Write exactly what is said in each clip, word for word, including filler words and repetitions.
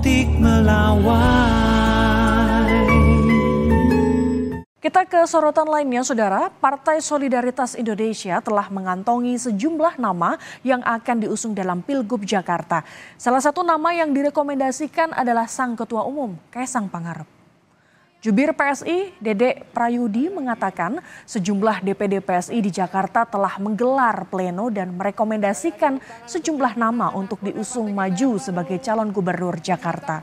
Titik melawai. Kita ke sorotan lainnya, Saudara. Partai Solidaritas Indonesia telah mengantongi sejumlah nama yang akan diusung dalam Pilgub Jakarta. Salah satu nama yang direkomendasikan adalah sang Ketua Umum, Kaesang Pangarep. Jubir P S I, Dedek Prayudi, mengatakan sejumlah D P D P S I di Jakarta telah menggelar pleno dan merekomendasikan sejumlah nama untuk diusung maju sebagai calon gubernur Jakarta.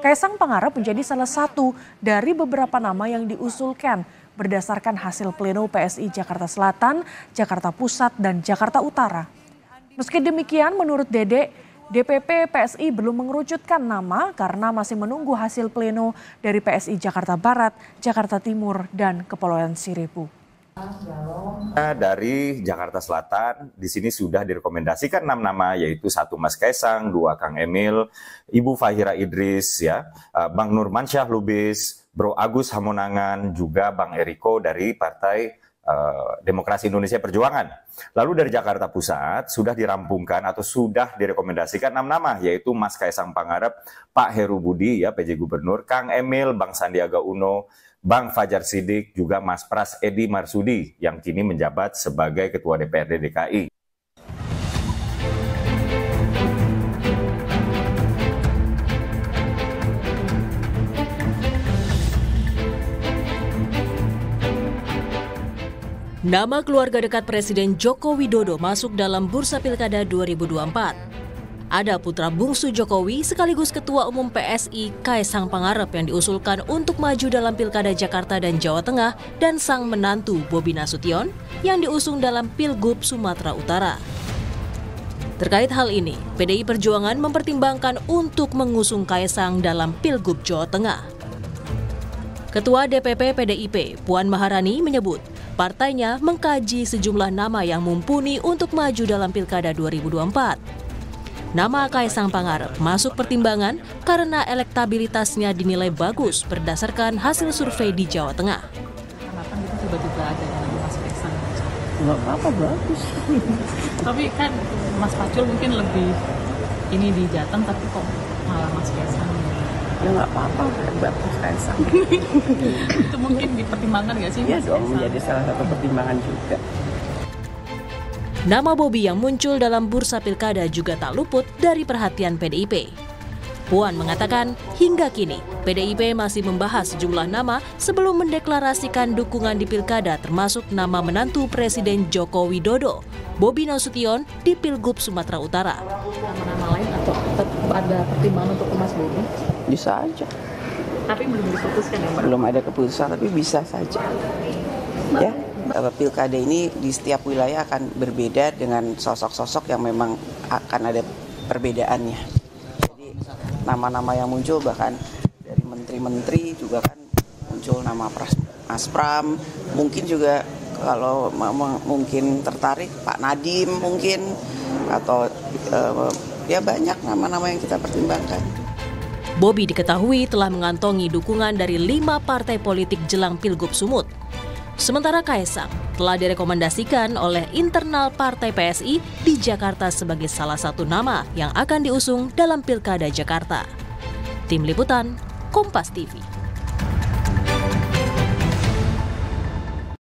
Kaesang Pangarep menjadi salah satu dari beberapa nama yang diusulkan berdasarkan hasil pleno P S I Jakarta Selatan, Jakarta Pusat, dan Jakarta Utara. Meski demikian, menurut Dedek, D P P P S I belum mengerucutkan nama karena masih menunggu hasil pleno dari P S I Jakarta Barat, Jakarta Timur, dan Kepulauan Seribu. Dari Jakarta Selatan, di sini sudah direkomendasikan enam nama, yaitu satu Mas Kaesang, dua Kang Emil, Ibu Fahira Idris, ya, Bang Nurmansyah Lubis, Bro Agus Hamonangan, juga Bang Eriko dari Partai Demokrasi Indonesia Perjuangan. Lalu dari Jakarta Pusat sudah dirampungkan atau sudah direkomendasikan enam nama, yaitu Mas Kaesang Pangarep, Pak Heru Budi, ya P J Gubernur, Kang Emil, Bang Sandiaga Uno, Bang Fajar Sidik, juga Mas Pras Edi Marsudi yang kini menjabat sebagai Ketua D P R D D K I. Nama keluarga dekat Presiden Joko Widodo masuk dalam bursa Pilkada dua ribu dua puluh empat. Ada putra bungsu Jokowi sekaligus Ketua Umum P S I Kaesang Pangarep yang diusulkan untuk maju dalam Pilkada Jakarta dan Jawa Tengah, dan sang menantu Bobby Nasution yang diusung dalam Pilgub Sumatera Utara. Terkait hal ini, P D I Perjuangan mempertimbangkan untuk mengusung Kaesang dalam Pilgub Jawa Tengah. Ketua D P P P D I P, Puan Maharani, menyebut partainya mengkaji sejumlah nama yang mumpuni untuk maju dalam Pilkada dua ribu dua puluh empat. Nama Kaesang Pangarep masuk pertimbangan karena elektabilitasnya dinilai bagus berdasarkan hasil survei di Jawa Tengah. Kenapa kita tiba-tiba ada nama Mas Kaesang? Nggak apa-apa, bagus. Tapi kan Mas Pacul mungkin lebih ini di Jateng, tapi kok malah Mas Kaesang? Ya nggak apa-apa, buat Mas Kaesang. Itu mungkin dipertimbangkan nggak sih? Ya dong, menjadi salah satu pertimbangan juga. Nama Bobby yang muncul dalam bursa Pilkada juga tak luput dari perhatian P D I P. Puan mengatakan hingga kini P D I P masih membahas sejumlah nama sebelum mendeklarasikan dukungan di Pilkada, termasuk nama menantu Presiden Joko Widodo, Bobby Nasution, di Pilgub Sumatera Utara. Nama-nama lain atau ada pertimbangan untuk Mas Bobby? Bisa aja. Tapi belum diputuskan ya? Belum ada keputusan, tapi bisa saja. Ya, Pilkada ini di setiap wilayah akan berbeda dengan sosok-sosok yang memang akan ada perbedaannya. Jadi nama-nama yang muncul bahkan dari menteri-menteri juga kan muncul nama Mas Pram, mungkin juga kalau mungkin tertarik Pak Nadiem mungkin, atau ya banyak nama-nama yang kita pertimbangkan. Bobby diketahui telah mengantongi dukungan dari lima partai politik jelang Pilgub Sumut. Sementara Kaesang telah direkomendasikan oleh internal Partai P S I di Jakarta sebagai salah satu nama yang akan diusung dalam Pilkada Jakarta. Tim Liputan, Kompas T V.